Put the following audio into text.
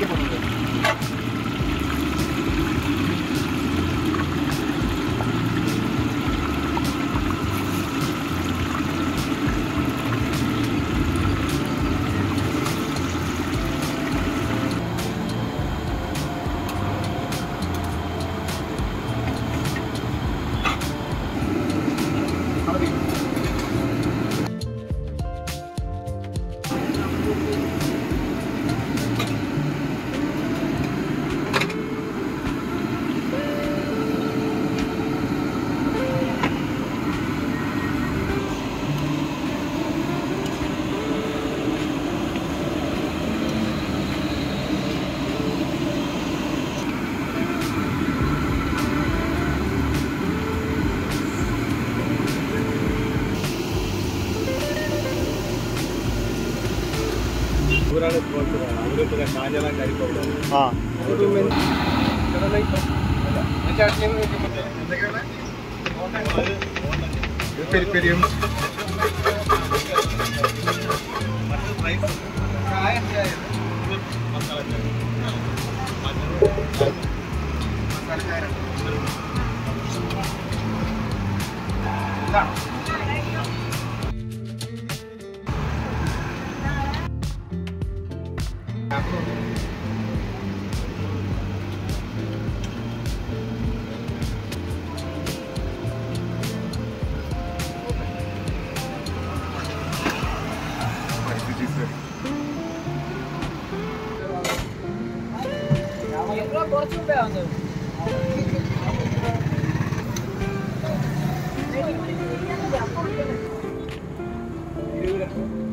যেতে করবে। हाँ Thank you.